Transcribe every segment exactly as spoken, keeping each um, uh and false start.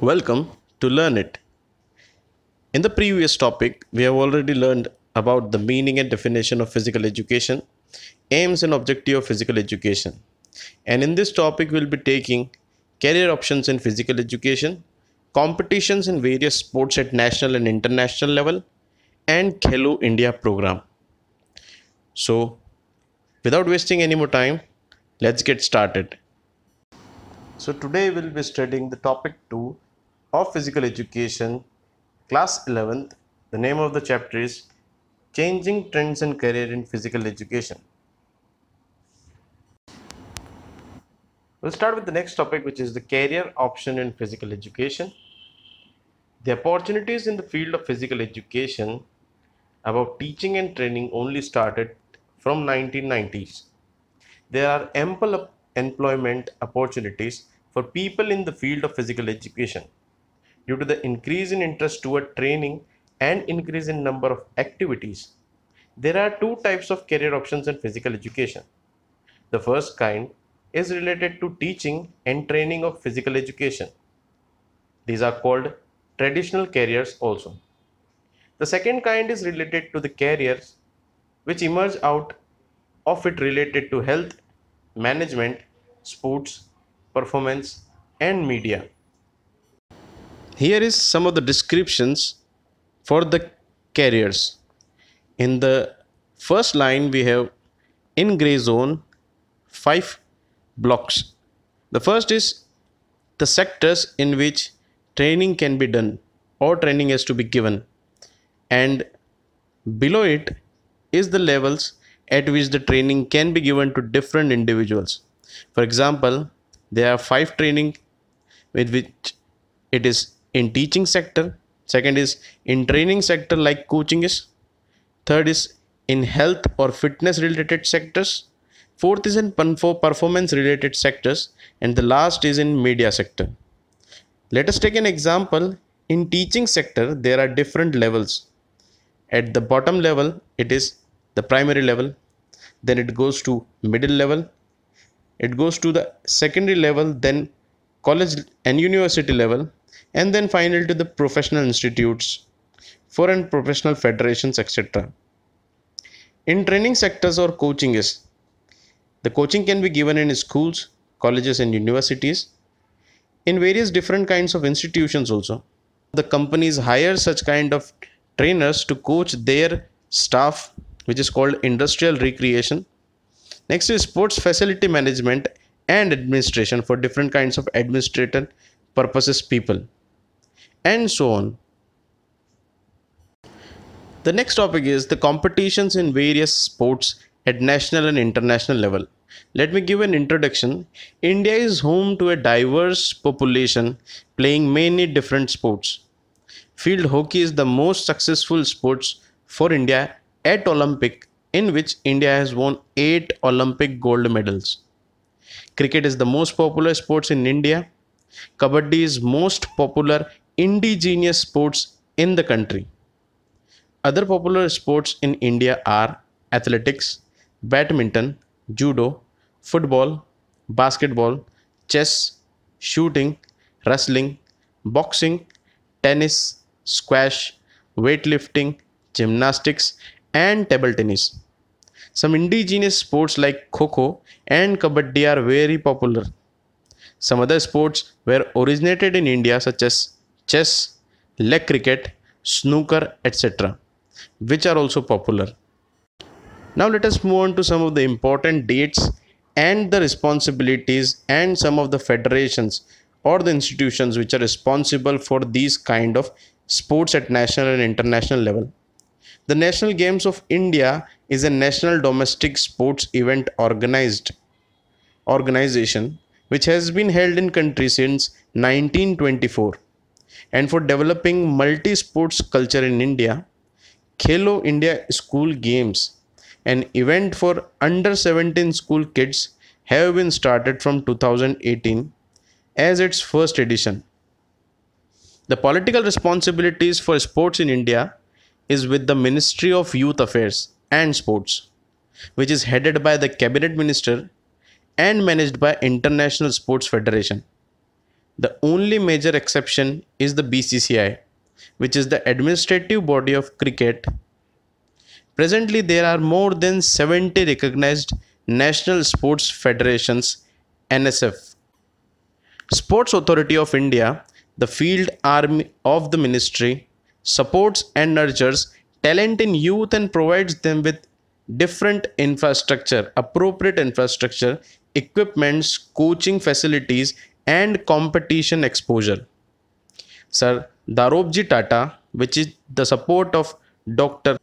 Welcome to Learn It. In the previous topic, we have already learned about the meaning and definition of physical education, aims and objective of physical education. And in this topic, we'll be taking career options in physical education, competitions in various sports at national and international level, and Khelo India program. So, without wasting any more time, let's get started. So today we'll be studying the topic two of physical education, class eleventh. The name of the chapter is Changing Trends and Career in Physical Education. We'll start with the next topic, which is the career option in physical education. The opportunities in the field of physical education about teaching and training only started from nineteen nineties. There are ample employment opportunities for people in the field of physical education. Due to the increase in interest toward training and increase in number of activities, there are two types of career options in physical education. The first kind is related to teaching and training of physical education. These are called traditional careers also. The second kind is related to the careers which emerge out of it related to health, management, sports, performance, and media. Here is some of the descriptions for the careers. In the first line, we have in gray zone five blocks. The first is the sectors in which training can be done or training has to be given, and below it is the levels at which the training can be given to different individuals. For example, there are five training with which it is in teaching sector. Second is in training sector like coaching is. Third is in health or fitness related sectors. Fourth is in performance related sectors, and the last is in media sector. Let us take an example. In teaching sector, there are different levels. At the bottom level, it is the primary level, then it goes to middle level, it goes to the secondary level, then college and university level, and then finally to the professional institutes, foreign professional federations, et cetera. In training sectors or coaching is, the coaching can be given in schools, colleges and universities, in various different kinds of institutions also. The companies hire such kind of trainers to coach their staff, which is called industrial recreation. Next is sports facility management and administration for different kinds of administrative purposes people, and so on. The next topic is the competitions in various sports at national and international level. Let me give an introduction. India is home to a diverse population playing many different sports. Field hockey is the most successful sport for India at Olympic, in which India has won eight Olympic gold medals. Cricket is the most popular sports in India. Kabaddi is most popular indigenous sports in the country. Other popular sports in India are athletics, badminton, judo, football, basketball, chess, shooting, wrestling, boxing, tennis, squash, weightlifting, gymnastics, and table tennis. Some indigenous sports like kho-kho and kabaddi are very popular. Some other sports were originated in India, such as chess, leg cricket, snooker, et cetera, which are also popular. Now let us move on to some of the important dates and the responsibilities and some of the federations or the institutions which are responsible for these kind of sports at national and international level. The National Games of India is a national domestic sports event organized organization which has been held in country since nineteen twenty-four. And for developing multi-sports culture in India, Khelo India School Games, an event for under seventeen school kids, have been started from two thousand eighteen as its first edition. The political responsibilities for sports in India is with the Ministry of Youth Affairs and Sports, which is headed by the Cabinet Minister and managed by International Sports Federation. The only major exception is the B C C I, which is the administrative body of cricket. Presently, there are more than seventy recognized national sports federations, N S F. Sports Authority of India, the field arm of the ministry, supports and nurtures talent in youth and provides them with different infrastructure, appropriate infrastructure, equipments, coaching facilities, and competition exposure. Sir Darobji Tata, which is the support of Doctor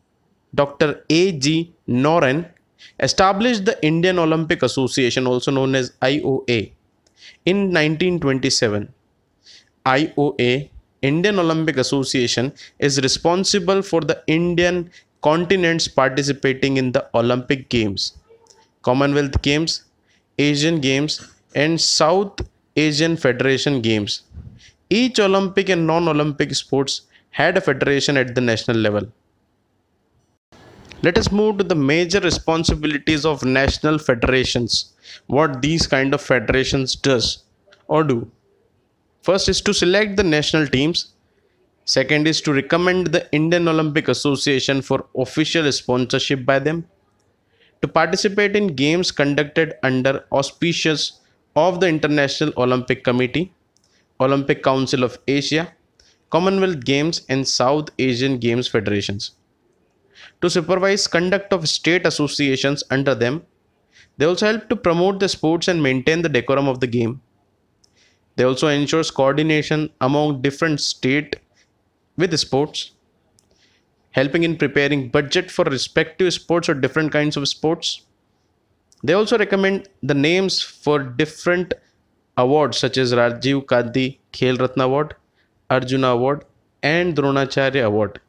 Doctor A G Noren, established the Indian Olympic Association, also known as I O A, in nineteen twenty-seven. I O A, Indian Olympic Association, is responsible for the Indian continents participating in the Olympic Games, Commonwealth Games, Asian Games, and South Asian Federation Games. Each Olympic and non-Olympic sports had a federation at the national level. Let us move to the major responsibilities of national federations. What these kind of federations does or do. First is to select the national teams. Second is to recommend the Indian Olympic Association for official sponsorship by them. To participate in games conducted under auspices of the International Olympic Committee, Olympic Council of Asia, Commonwealth Games and South Asian Games Federations. To supervise conduct of state associations under them. They also help to promote the sports and maintain the decorum of the game. They also ensures coordination among different states with sports, helping in preparing budget for respective sports or different kinds of sports. They also recommend the names for different awards such as Rajiv Gandhi Khel Ratna Award, Arjuna Award and Dronacharya Award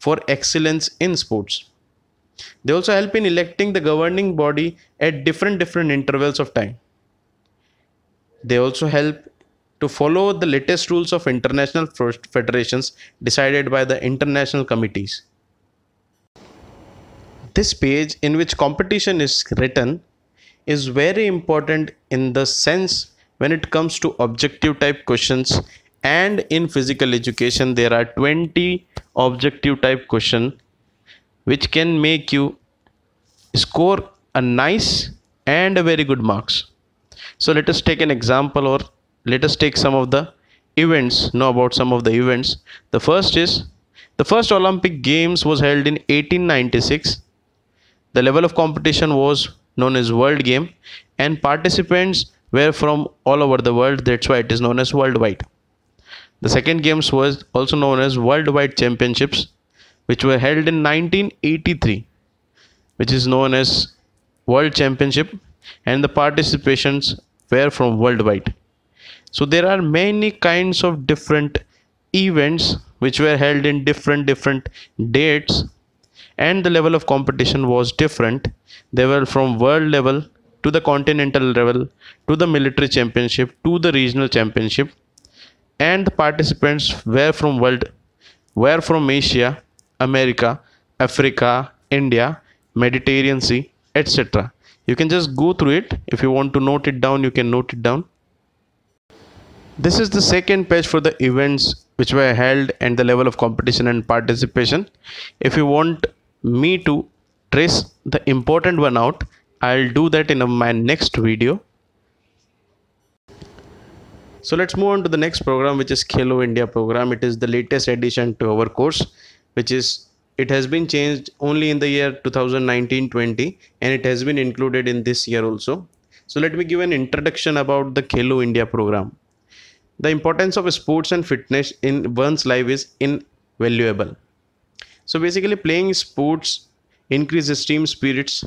for excellence in sports. They also help in electing the governing body at different different intervals of time. They also help to follow the latest rules of international federations decided by the international committees. This page in which competition is written is very important in the sense when it comes to objective type questions, and in physical education there are twenty objective type questions which can make you score a nice and a very good marks. So let us take an example, or let us take some of the events, know about some of the events. The first is, the first Olympic Games was held in eighteen ninety-six. The level of competition was known as World Game and participants were from all over the world, that's why it is known as worldwide. The second Games was also known as Worldwide Championships, which were held in nineteen eighty-three, which is known as World Championship, and the participations were from worldwide. So there are many kinds of different events which were held in different different dates, and the level of competition was different. They were from world level to the continental level to the military championship to the regional championship, and the participants were from world were from Asia, America, Africa, India, Mediterranean Sea, et cetera. You can just go through it. If you want to note it down, you can note it down. This is the second page for the events which were held and the level of competition and participation. If you want me to trace the important one out, I'll do that in my next video. So let's move on to the next program, which is Khelo India program. It is the latest addition to our course, which is it has been changed only in the year two thousand nineteen twenty, and it has been included in this year also. So let me give an introduction about the Khelo India program. The importance of sports and fitness in one's life is invaluable. So basically playing sports increases team spirits,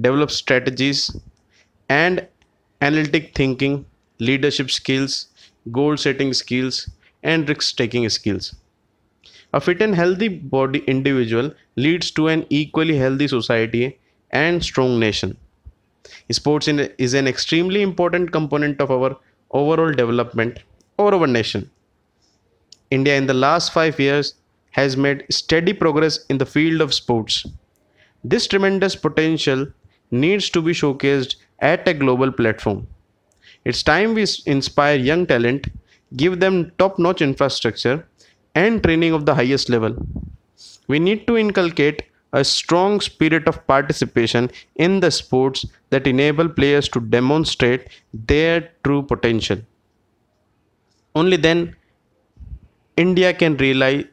develops strategies and analytic thinking, leadership skills, goal setting skills and risk taking skills. A fit and healthy body individual leads to an equally healthy society and strong nation. Sports is an extremely important component of our overall development of our nation. India in the last five years has made steady progress in the field of sports. This tremendous potential needs to be showcased at a global platform. It's time we inspire young talent give them top-notch infrastructure and training of the highest level. We need to inculcate a strong spirit of participation in the sports that enable players to demonstrate their true potential. Only then, India can realize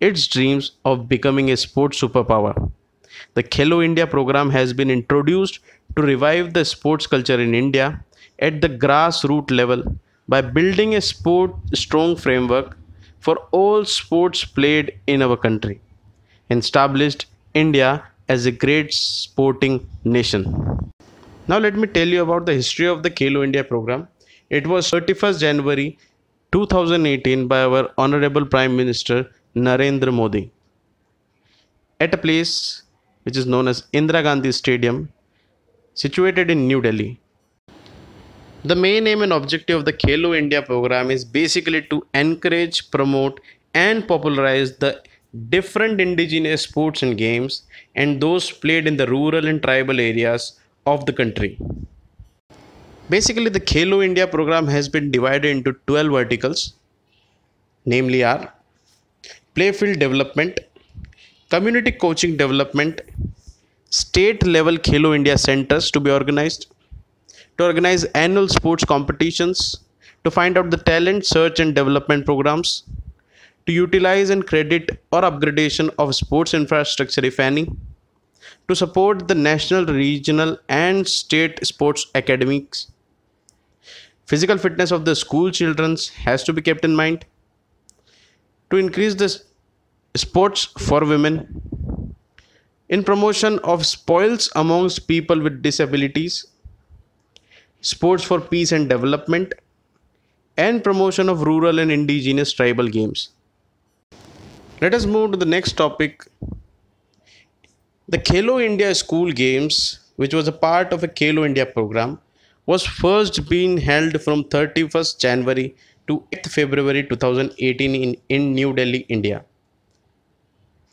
its dreams of becoming a sports superpower. The Khelo India program has been introduced to revive the sports culture in India at the grassroots level by building a sport strong framework for all sports played in our country and established India as a great sporting nation. Now let me tell you about the history of the Khelo India program. It was thirty-first January two thousand eighteen by our Honorable Prime Minister Narendra Modi at a place which is known as Indira Gandhi Stadium, situated in New Delhi. The main aim and objective of the Khelo India program is basically to encourage, promote and popularize the different indigenous sports and games and those played in the rural and tribal areas of the country. Basically, the Khelo India program has been divided into twelve verticals, namely are playfield development, community coaching development, state level Khelo India centers to be organized, to organize annual sports competitions, to find out the talent, search and development programs, to utilize and credit or upgradation of sports infrastructure if any, to support the national, regional and state sports academics. Physical fitness of the school children has to be kept in mind, to increase the sports for women, in promotion of spoils amongst people with disabilities, sports for peace and development, and promotion of rural and indigenous tribal games. Let us move to the next topic. The Khelo India School Games, which was a part of a Khelo India program, was first being held from thirty-first January to eighth February two thousand eighteen in, in New Delhi, India.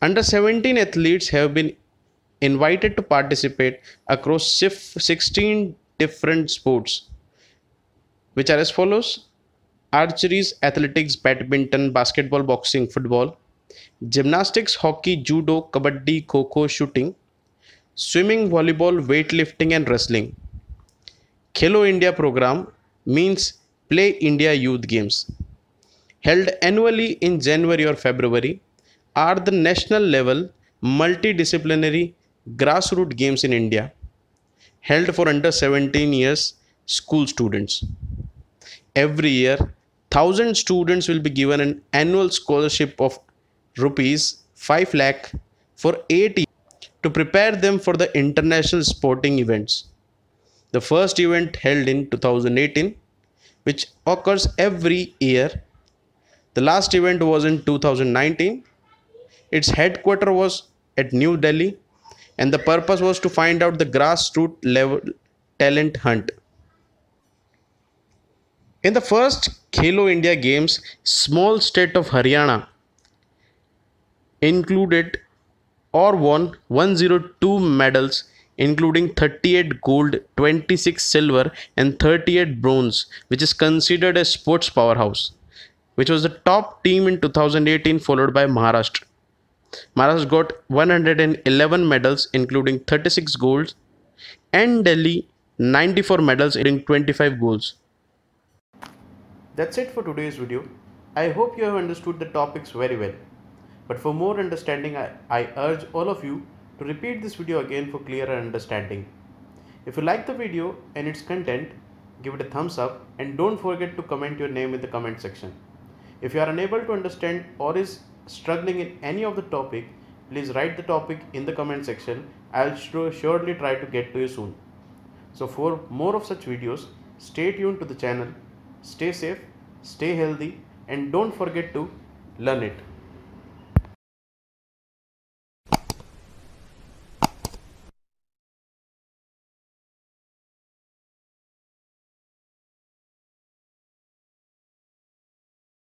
Under seventeen athletes have been invited to participate across sixteen different sports, which are as follows: archery, athletics, badminton, basketball, boxing, football, gymnastics, hockey, judo, kabaddi, kho-kho, shooting, swimming, volleyball, weightlifting and wrestling. Khelo India program means Play India Youth Games, held annually in January or February, are the national level multidisciplinary grassroots games in India, held for under seventeen years school students. Every year, one thousand students will be given an annual scholarship of rupees five lakh for eight years to prepare them for the international sporting events. The first event held in two thousand eighteen, which occurs every year. The last event was in two thousand nineteen. Its headquarters was at New Delhi, and the purpose was to find out the grassroots level talent hunt. In the first Khelo India Games, small state of Haryana included or won one hundred two medals, including thirty-eight gold, twenty-six silver and thirty-eight bronze, which is considered a sports powerhouse, which was the top team in two thousand eighteen, followed by Maharashtra. Maharashtra got one hundred eleven medals, including thirty-six golds, and Delhi ninety-four medals, including twenty-five golds. That's it for today's video. I hope you have understood the topics very well. But for more understanding, I, I urge all of you to repeat this video again for clearer understanding. If you like the video and its content, give it a thumbs up and don't forget to comment your name in the comment section. If you are unable to understand or is struggling in any of the topic, please write the topic in the comment section. I'll surely try to get to you soon. So for more of such videos, stay tuned to the channel. Stay safe, stay healthy, and don't forget to learn it.